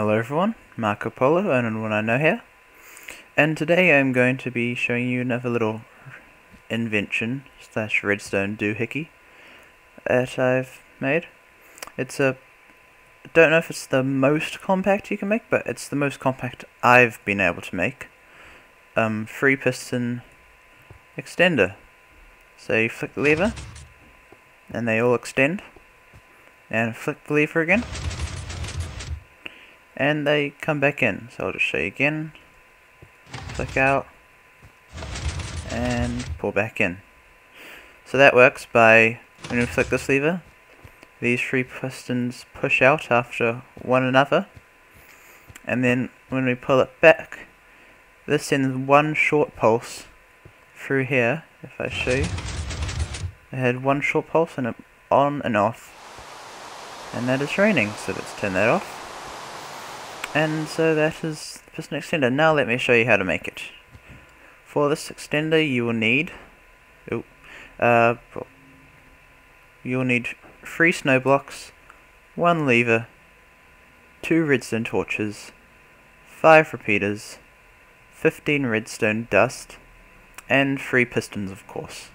Hello everyone, Marco Polo, and what I know here, and today I'm going to be showing you another little invention / redstone doohickey that I've made. I don't know if it's the most compact you can make, but it's the most compact I've been able to make. 3-piston extender. So you flick the lever, and they all extend, and flick the lever again, and they come back in. So I'll just show you again, flick out, and pull back in. So that works by, when you flick this lever, these 3 pistons push out after one another, and then when we pull it back, this sends one short pulse through here. If I show you, I had one short pulse and it on and off, and that is raining, so let's turn that off. And so that is the piston extender. Now let me show you how to make it. For this extender you will need, you'll need 3 snow blocks, 1 lever, 2 redstone torches, 5 repeaters, 15 redstone dust, and 3 pistons, of course.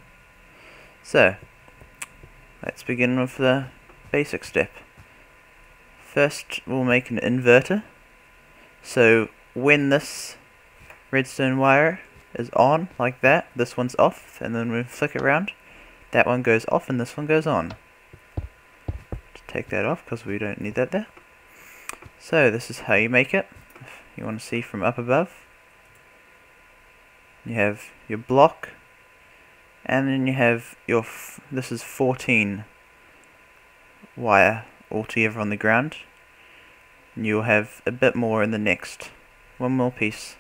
So let's begin with the basic step. First we'll make an inverter. So when this redstone wire is on, like that, this one's off, and then we flick it around, that one goes off and this one goes on. Just take that off because we don't need that there. So this is how you make it. If you want to see from up above, you have your block, and then you have your, this is 14 wire altogether on the ground, and you'll have a bit more in the next, one more piece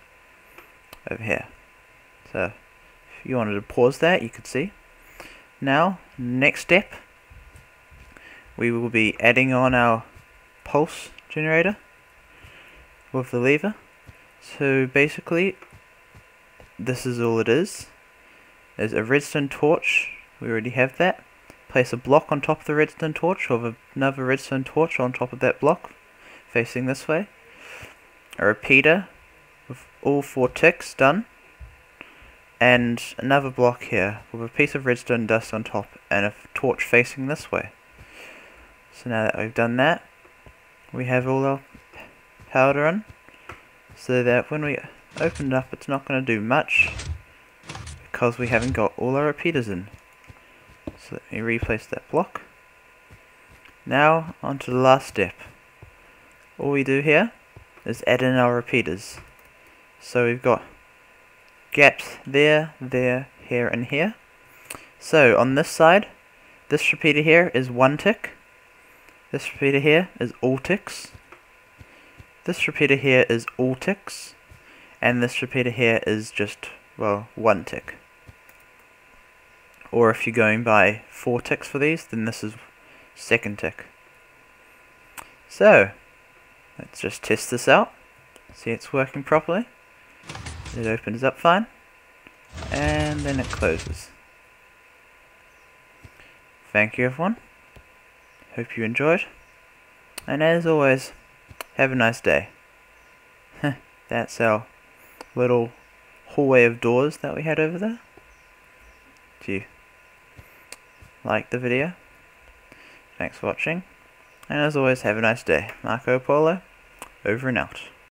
over here. So if you wanted to pause that, you could see. Now, next step, we will be adding on our pulse generator with the lever. So basically, this is all it is. There's a redstone torch, we already have that. Place a block on top of the redstone torch, or another redstone torch on top of that block, facing this way. A repeater with all 4 ticks done, and another block here with a piece of redstone dust on top and a torch facing this way. So now that we've done that, we have all our powder on, so that when we open it up it's not going to do much because we haven't got all our repeaters in. So let me replace that block. Now onto the last step. All we do here is add in our repeaters. So we've got gaps there, here, and here. So on this side, this repeater here is 1 tick, this repeater here is all ticks, this repeater here is all ticks, and this repeater here is just, well, 1 tick. Or if you're going by 4 ticks for these, then this is 2nd tick. So let's just test this out, see it's working properly. It opens up fine, and then it closes. Thank you everyone, hope you enjoyed, and as always, have a nice day. That's our little hallway of doors that we had over there. If you like the video, thanks for watching, and as always, have a nice day. Marco Polo, over and out.